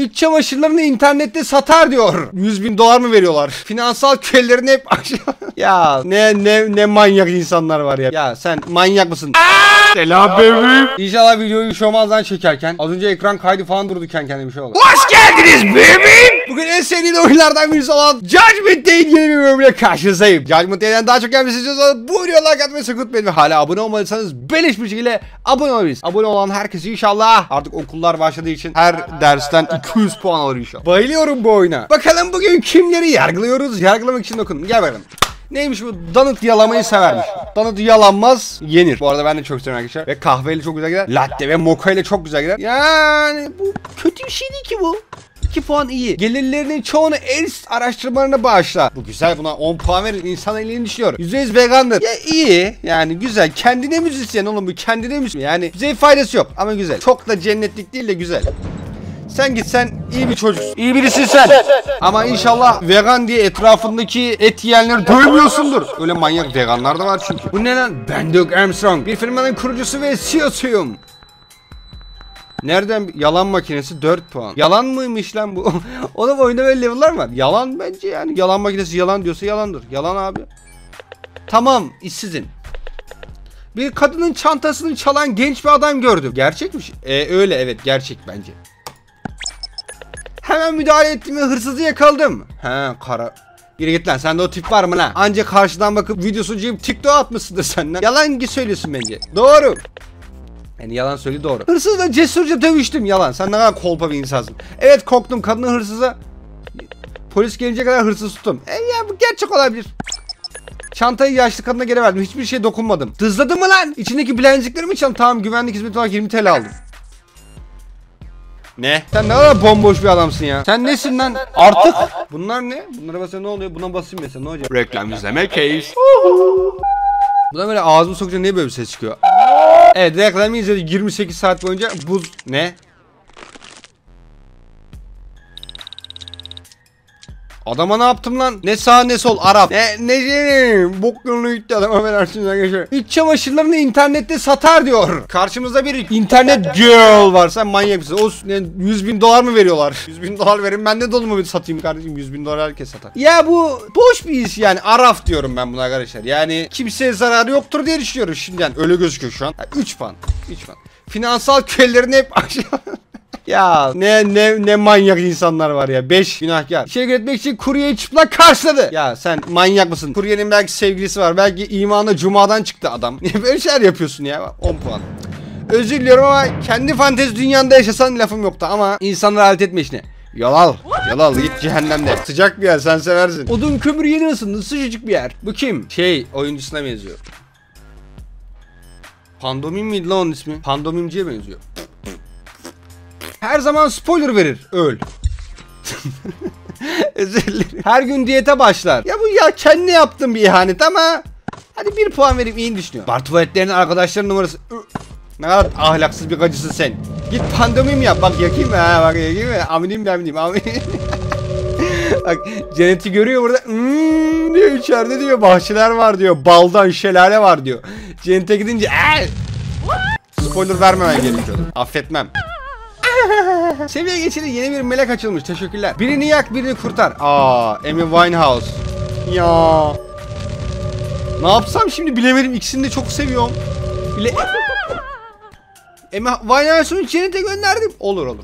İç çamaşırlarını internette satar diyor. 100.000 dolar mı veriyorlar? Finansal kölelerini hep aşağı. Ya ne manyak insanlar var ya. Ya sen manyak mısın? Selam bebeğim. İnşallah videoyu şomazdan çekerken az önce ekran kaydı falan durdukken kendime bir şey oldu. Hoş geldiniz bebeğim. Bugün en sevdiğim oyunlardan birisi olan Judgment Day'in yeni bir bölümüyle karşınızdayım. Judgment Day'den daha çok gelmesi istiyorsanız bu videoya like atmayı sakınmayın ve hala abone olmadıysanız beleş bir şekilde abone olabilirsiniz. Abone olan herkes inşallah artık okullar başladığı için her dersten 200 puan alır inşallah. Bayılıyorum bu oyuna. Bakalım bugün kimleri yargılıyoruz? Yargılamak için dokunun. Gel bakalım. Neymiş bu? Donut yalamayı severmiş. Donut yalanmaz, yenir. Bu arada ben de çok seviyorum arkadaşlar. Ve kahveyle çok güzel gider. Latte ve mocha ile çok güzel gider. Yani bu kötü bir şey değil ki bu. 2 puan iyi. Gelirlerinin çoğunu AIDS araştırmalarına bağışla. Bu güzel, buna 10 puan verir. İnsan elini düşünüyor. %100 vegandır. Ya iyi. Yani güzel. Kendine müzisyen oğlum bu. Kendine müzisyen. Yani bize faydası yok ama güzel. Çok da cennetlik değil de güzel. Sen git, sen iyi bir çocuksun. İyi birisin sen. Ama inşallah vegan diye etrafındaki et yiyenleri dövmüyorsundur. Öyle manyak veganlar da var çünkü. Bu ne lan? Ben Doug Armstrong. Bir firmanın kurucusu ve CEO'suyum. Nereden? Yalan makinesi 4 puan. Yalan mıymış lan bu? Oğlum oyunda böyle level'lar var. Yalan bence yani. Yalan makinesi yalan diyorsa yalandır. Yalan abi. Tamam, işsizim. Bir kadının çantasını çalan genç bir adam gördüm. Gerçekmiş. Öyle evet, gerçek bence. Hemen müdahale ettim ve hırsızı yakaladım. He kara. Geri git lan, sende o tip var mı lan? Anca karşıdan bakıp videosuncuyum TikTok atmışsındır sen lan. Yalan söylüyorsun bence. Doğru. Yani yalan söyledi, doğru. Hırsızla cesurca dövüştüm, yalan. Sen ne kadar kolpa bir insansın. Evet, korktum kadının hırsıza. Polis gelince kadar hırsız tuttum. Ya bu gerçek olabilir. Çantayı yaşlı kadına geri verdim. Hiçbir şeye dokunmadım. Dızladı mı lan? İçindeki bilenciklerimi çaldım. Tamam, güvenlik hizmeti olarak 20 TL aldım. Ne? Sen ne kadar bomboş bir adamsın ya. Sen nesin lan? Artık. Bunlar ne? Bunlara basınca ne oluyor? Buna basayım mesela ne olacak? Reklam izleme case. Buna böyle ağzımı sokunca niye böyle bir ses çıkıyor? Evet, reklamı izledik 28 saat boyunca. Buz. Ne? Adama ne yaptım lan? Ne sağ ne sol Arap. Ne canım? Bok yolunu gitti adama ben arşivden geçiyorum. İç çamaşırlarını internette satar diyor. Karşımızda bir internet girl var. Sen manyak mısın? O 100.000 dolar mı veriyorlar? 100.000 dolar verin, ben de dolumu bir satayım kardeşim. 100.000 dolar herkes satar. Ya bu boş bir iş yani. Araf diyorum ben buna arkadaşlar. Yani kimseye zararı yoktur diye düşünüyorum şimdi. Yani öyle gözüküyor şu an. 3 puan. Finansal kölelerini hep aşağı. Ya ne manyak insanlar var ya. 5 günahkar. İçeri gitmek için kuryeyi çıplak karşıladı. Ya sen manyak mısın? Kuryenin belki sevgilisi var. Belki imanla cumadan çıktı adam. Niye böyle şeyler yapıyorsun ya? 10 puan. Özür diliyorum ama kendi fantezi dünyanda yaşasan lafım yoktu ama insanları alet etme işine. Yalal git cehennemde. Sıcak bir yer, sen seversin. Odun kömür yeni ısındı, sıcacık bir yer. Bu kim? Şey oyuncusuna benziyor. Pandomim miydi lan onun ismi? Pandomimciye benziyor. Her zaman spoiler verir. Öl. Özür dilerim. Her gün diyete başlar. Ya bu ya kendi yaptığım bir ihanet ama hadi 1 puan vereyim, iyi düşünüyor. Bar tuvaletlerinin arkadaşların numarası. Ne kadar ahlaksız bir gacısın sen. Git pandomim yap. Bak yakayım ha, bak yakayım ha. Aminim. Bak cenneti görüyor burada. Diyor içeride diyor bahçeler var diyor. Baldan şelale var diyor. Cennete gidince spoiler vermemen gerekiyordu. Affetmem. Seviye geçeni yeni bir melek açılmış. Teşekkürler. Birini yak, birini kurtar. Amy Winehouse. Ya. Ne yapsam şimdi bilemedim. İkisini de çok seviyorum. Amy Winehouse'u cennete gönderdim. Olur.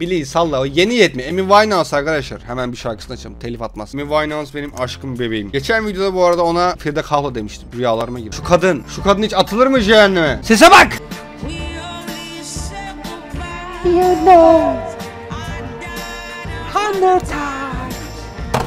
Bileyi salla. O yeni yetmiyor. Amy Winehouse arkadaşlar. Hemen bir şarkısını açalım. Telif atmaz. Amy Winehouse benim aşkım bebeğim. Geçen videoda bu arada ona Frida Kahlo demiştim. Rüyalarıma girdi. Şu kadın hiç atılır mı cehenneme? Sese bak.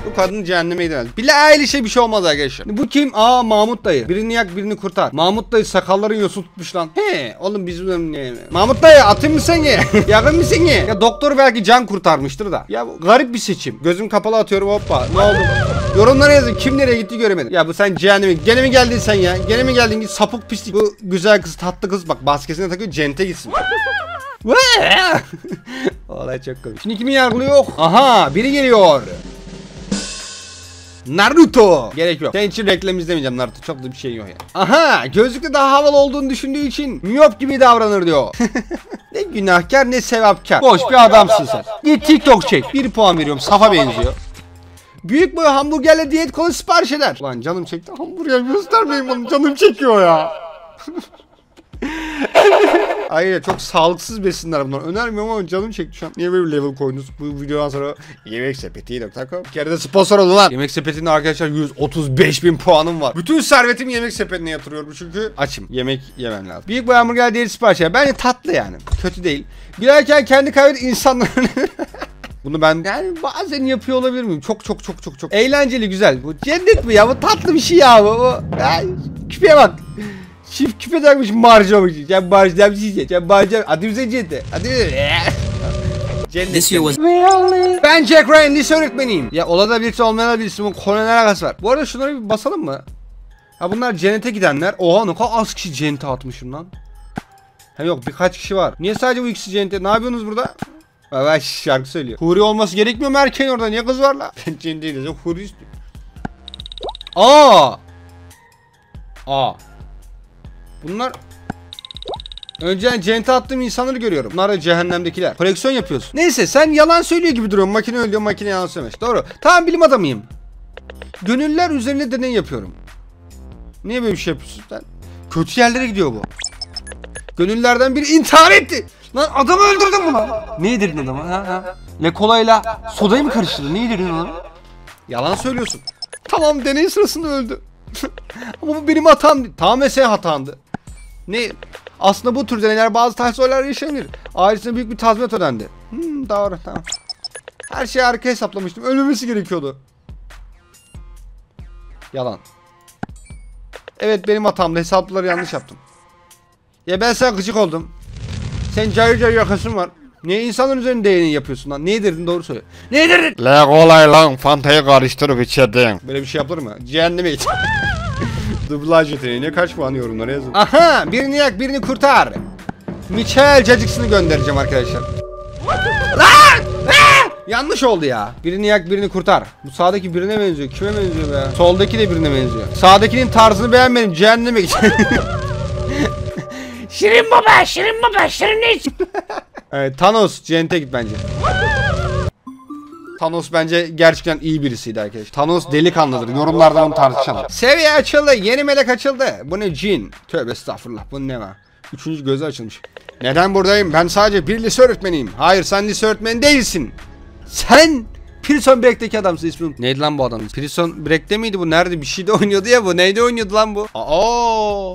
Bu kadın cehenneme gidemez. Bilal işe bir şey olmaz arkadaşlar. Bu kim? Mahmut dayı. Birini yak, birini kurtar. Mahmut dayı sakalların yosu tutmuş lan. He oğlum bizim ne? Mahmut dayı atayım mı seni? Yakın mı seni? Ya doktor belki can kurtarmıştır da. Ya garip bir seçim. Gözüm kapalı atıyorum, hoppa. Ne oldu? Yorumlara yazın. Kim nereye gitti göremedim. Ya bu sen cehenneme. Gene mi geldin sen ya? Gene mi geldin? Git sapık pislik. Bu güzel kız, tatlı kız. Bak baskesine takıyor. Cente gitsin. Olay çok komik. Şimdi kimi yargılıyor? Aha, biri geliyor. Naruto. Gerek yok. Senin için reklam izlemeyeceğim Naruto. Çok da bir şey yok ya. Aha, gözlükte daha havalı olduğunu düşündüğü için miyop gibi davranır diyor. Ne günahkar ne sevapkar. Boş bir adamsın sen. Git TikTok çek. 1 puan veriyorum. Safa benziyor. Büyük boy hamburgerle diyet kola sipariş eder. Lan canım çekti. Hamburger göstermeyin bana. Canım çekiyor ya. Hayır, çok sağlıksız besinler bunlar. Önermiyorum ama canım çekti şu an. Niye böyle bir level koydunuz? Bu videodan sonra yemeksepeti.com. Bir kere de sponsor oldu lan. Yemek sepetinde arkadaşlar 135.000 puanım var. Bütün servetimi yemek sepetine yatırıyorum çünkü açım. Yemek yemem lazım. Büyük boy hamburger diyet sipariş eder. Bence tatlı yani. Kötü değil. Bilerken kendi kaybeden insanların... Bunu ben yani bazen yapıyor olabilir miyim? Çok. Eğlenceli, güzel. Bu cennet mi ya? Bu tatlı bir şey ya bu. Yani, küpeye bak. Çift küpe takmış marja mı? Sen marja mı yiyeceksin? Hadi bize cennet. Hadi bize. Cennet. Ben Jack Ryan lise öğretmeniyim. Ya ola da birisi olmayana birisi. Bunun konuyla alakası var. Bu arada şunları bir basalım mı? Ha bunlar cennete gidenler. Oha ne kadar az kişi cennete atmışım lan. Hem yok birkaç kişi var. Niye sadece bu ikisi cennete? Ne yapıyorsunuz burada? Vay şarkı söylüyor. Huri olması gerekmiyor mu erkeğin orada? Niye kız var la? Ben cennete gideceğim. Huri istiyorum. Bunlar önce cennete attığım insanları görüyorum. Bunlar da cehennemdekiler. Koleksiyon yapıyorsun. Neyse sen yalan söylüyor gibi duruyorsun. Makine öldürüyor, makine yalan söylemiş. Doğru. Tamam, bilim adamıyım. Gönüller üzerine deney yapıyorum. Niye böyle bir şey yapıyorsun sen? Kötü yerlere gidiyor bu. Gönüllerden biri intihar etti. Lan adamı öldürdün mü lan? Ne yedirdin adamı? Ne kolayla sodayı mı karıştırdın? Ne yedirdin adamı? Yalan söylüyorsun. Tamam, deney sırasında öldü. Ama bu benim hatam. Tamamen senin hatandı. Ne? Aslında bu tür deneyler bazı tarz olaylar yaşanır. Ailesine büyük bir tazminat ödendi. Doğru, tamam. Her şeyi harika hesaplamıştım. Ölmemesi gerekiyordu. Yalan. Evet, benim hatamdı. Hesapları yanlış yaptım. Ya ben sana gıcık oldum. Sen cayır cayır yakasın var. Niye insanların üzerinde değerini yapıyorsun lan? Ne yedirdin, doğru söyle. Ne yedirdin? La kolay lan, fantayı karıştırıp içerdin. Böyle bir şey yapılır mı? Cehenneme git. Dublaj yeteneğine kaç puan yorumlara yazın. Aha, birini yak birini kurtar. Michel cacıksını göndereceğim arkadaşlar. Lan! Yanlış oldu ya. Birini yak birini kurtar. Bu sağdaki birine benziyor. Kime benziyor be? Soldaki de birine benziyor. Sağdakinin tarzını beğenmedim. Cehenneme git. Şirin baba, şirin baba, şirin ne için? Thanos, cennete git bence. Thanos bence gerçekten iyi birisiydi arkadaşlar. Thanos delikanlıdır. Yorumlardan onu tartışalım. Seviye açıldı. Yeni melek açıldı. Bu ne cin? Tövbe estağfurullah. Bu ne var? 3. gözü açılmış. Neden buradayım? Ben sadece bir lise öğretmeniyim. Hayır, sen lise öğretmeni değilsin. Sen Prison Break'teki adamsın ismin. Neydi lan bu adamın? Prison Break'te miydi bu? Nerede bir şeyde oynuyordu ya bu? Neydi oynuyordu lan bu?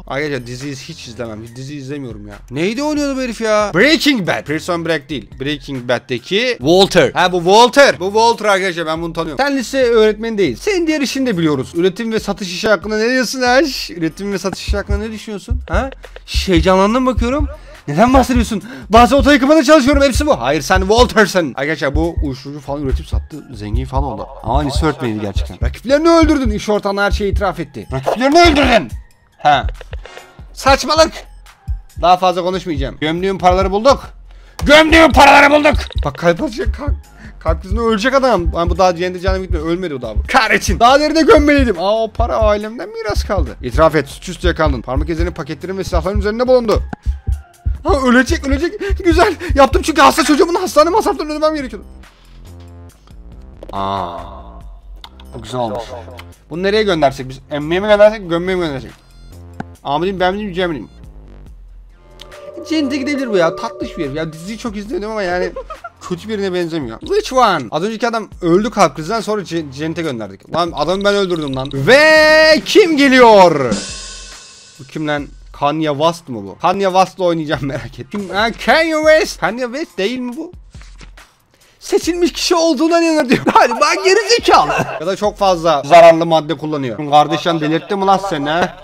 Arkadaşlar diziyi hiç izlemem. Dizi izlemiyorum ya. Neydi oynuyordu bu herif ya? Breaking Bad. Prison Break değil. Breaking Bad'deki Walter. Ha bu Walter. Bu Walter arkadaşlar, ben bunu tanıyorum. Sen lise öğretmeni değil. Senin diğer işini de biliyoruz. Üretim ve satış işi hakkında ne diyorsun Aş? Üretim ve satış işi hakkında ne düşünüyorsun? Ha? Heyecanlandım bakıyorum. Neden bahsediyorsun? Bazı oto yıkamada çalışıyorum, hepsi bu. Hayır sen Walter'sın. Arkadaşlar bu uyuşturucu falan üretip sattı. Zengin falan oldu. Ama lise öğretmeniydi gerçekten. Rakiplerini öldürdün. İş ortağına her şeyi itiraf etti. Rakiplerini öldürdün. Ha. Saçmalık. Daha fazla konuşmayacağım. Gömdüğüm paraları bulduk. Bak kalp atacak kanka. Kalkızını ölecek adam. Yani bu daha cennete canım gitmiyor. Ölmedi o daha bu. Kahretsin. Daha derine gömmeliydim. O para ailemden miras kaldı. İtiraf et. Suçüstü yakalandın. Parmak izlerinin, paketlerin ve silahların üzerinde bulundu. Ha, ölecek. Güzel. Yaptım çünkü hasta çocuğumun hastane masraflarını ödemem gerekiyordu. Bu güzel olmuş. Bunu nereye göndersek biz? Emmiye mi göndersek, gömmeye mi göndersek? Amirim, ben Cemil'im. Cennete gidebilir bu ya. Tatlış bir herif. Ya diziyi çok izledim ama yani kötü birine benzemiyor. Which one? Az önceki adam öldü kalp krizinden, sonra cennete gönderdik. Lan adamı ben öldürdüm lan. Ve kim geliyor? Bu kim lan? Kanye West mı bu? Kanye West'la oynayacağım, merak ettim. Kanye West. Kanye West değil mi bu? Seçilmiş kişi olduğundan inanır diyor. Hadi ben gerizekalı. Ya da çok fazla zararlı madde kullanıyor. Kardeşim delirtti mi lan sen ha?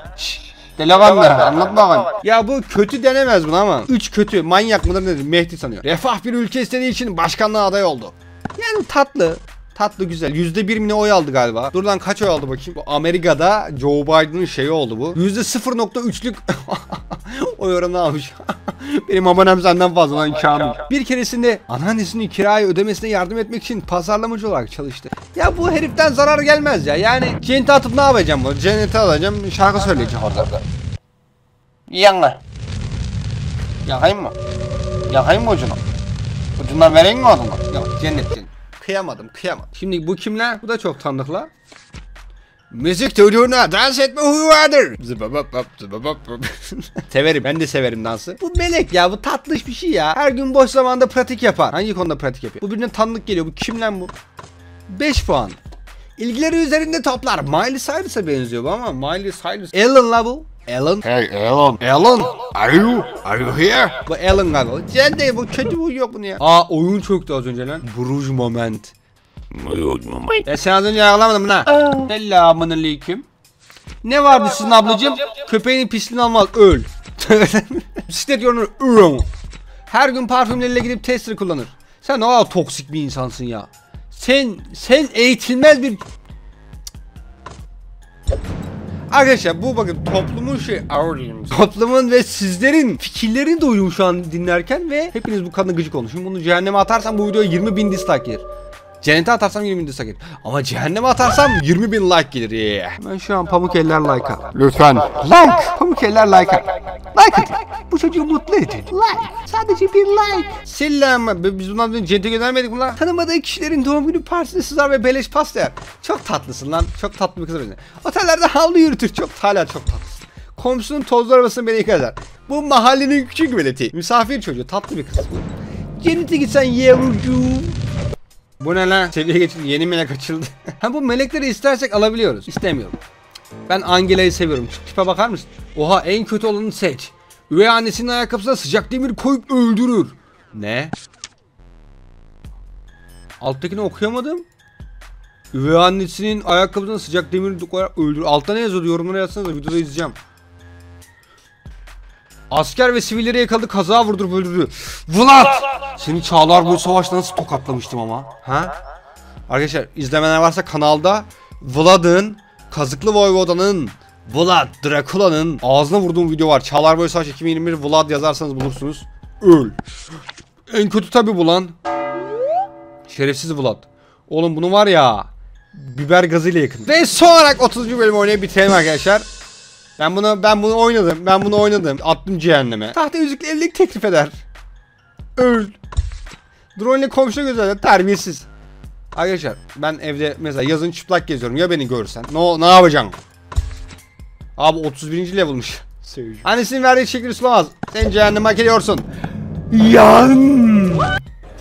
Delikanlı anlatma lan. Ya bu kötü denemez bunu ama. 3 kötü manyak mıdır nedir? Mehdi sanıyor. Refah bir ülke istediği için başkanlığa aday oldu. Yani tatlı. Tatlı güzel. %1 mi ne oy aldı galiba. Dur lan kaç oy aldı bakayım. Bu Amerika'da Joe Biden'ın şeyi oldu bu. %0.3'lük oy oranı almış. Benim abonem senden fazla lan Kamil. Bir keresinde anneannesinin kirayı ödemesine yardım etmek için pazarlamacı olarak çalıştı. Ya bu heriften zarar gelmez ya. Yani cennete atıp ne yapacağım bu? Cennete alacağım, şarkı söyleyeceğim orada. Yanla. Yakayım mı? Yakayım mı ucunu? Ucundan vereyim mi adamı? Yok cennetten. Kıyamadım. Şimdi bu kimler? Bu da çok tanıdıklar. Müzik türüne dans etme huyu vardır. Severim, ben de severim dansı. Bu melek ya, bu tatlış bir şey ya. Her gün boş zamanda pratik yapar. Hangi konuda pratik yapıyor? Bu birine tanıdık geliyor. Bu kim lan bu? 5 puan. İlgileri üzerinde toplar. Miley Cyrus'a benziyor bu ama Miley Cyrus. Alan la bu. Alan. Hey Alan. Alan. Are you here? Bu Alan Gagel. Cennet bu kötü bu yok bunu ya. Aa oyun çöktü az önce lan. Bruce moment. Sen az önce yakalamadın mı lan? Selamünaleyküm. Ne var bu sizin ablacığım? Köpeğinin pisliğini almaz. Öl. Bisiklet yorulur. Her gün parfümleriyle gidip tester kullanır. Sen o toksik bir insansın ya. Sen eğitilmez bir... Arkadaşlar bu bakın toplumun toplumun ve sizlerin fikirlerini de uyum şu an dinlerken ve hepiniz bu kadına gıcık olun. Şimdi bunu cehenneme atarsam bu videoya 20.000 dislike gelir. Cennete atarsam 20.000 dislike gelir. Ama cehenneme atarsam 20.000 like gelir. Ben şu an pamuk eller like'a. Lütfen. Like. Pamuk eller like'a. Like edin. Bu çocuğu mutlu edin. Like. Sadece bir like. Selam. Biz bundan önce cennete göndermedik mi lan? Tanımadığı kişilerin doğum günü partisinde sızar ve beleş pasta yer. Çok tatlısın lan. Çok tatlı bir kız benziyor. Otellerde havlu yürütür. Çok tatlısın. Komşunun tozlu arabasını beni yıkar eder. Bu mahallenin küçük veleti. Misafir çocuğu. Tatlı bir kız. Cennete gitsen yavrucuğum. Bu ne lan? Seviye geçildi. Yeni melek açıldı. Ha bu melekleri istersek alabiliyoruz. İstemiyorum. Ben Angela'yı seviyorum. Şu tipe bakar mısın? Oha en kötü olanı seç. Üvey annesinin ayakkabısına sıcak demir koyup öldürür. Ne? Alttakini okuyamadım. Üvey annesinin ayakkabısına sıcak demir koyarak öldürür. Altta ne yazıyordu? Yorumlara yazsanız da videoda izleyeceğim. Asker ve sivilleri yakaladı, kaza vurdurup öldürdü. Vlad! Seni çağlar boyu savaşta nasıl tokatlamıştım ama. Ha? Arkadaşlar izlemeler varsa kanalda Vlad'ın, Kazıklı Voyvoda'nın, Vlad Dracula'nın ağzına vurduğum video var. Çağlar boyu savaş 2021 Vlad yazarsanız bulursunuz. Öl. En kötü tabi bu lan. Şerefsiz Vlad. Oğlum bunu var ya biber gazıyla yakın. Ve son olarak 30. bölümü oynayıp bitirelim arkadaşlar. Ben bunu oynadım. Attım cehenneme. Tahta yüzükle evlilik teklif eder. Öl. Drone ile komşuna gözler. Terbiyesiz. Arkadaşlar ben evde mesela yazın çıplak geziyorum. Ya beni görsen. Ne yapacaksın? Abi 31. level'mış. Annesinin verdiği şekli sulamaz. Sen cehenneme hak ediyorsun. Yan.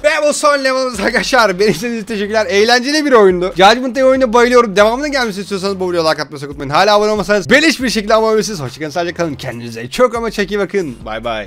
Ve bu son level'ımız arkadaşlar. Benim için teşekkürler. Eğlenceli bir oyundu. Judgment Day oyununa bayılıyorum. Devamına gelmesini istiyorsanız bu videoya like atmayı unutmayın. Hala abone olmasanız beleş bir şekilde abone olursunuz. Hoşçakalın, sadece kalın. Kendinize çok ama çeki bakın. Bay bay.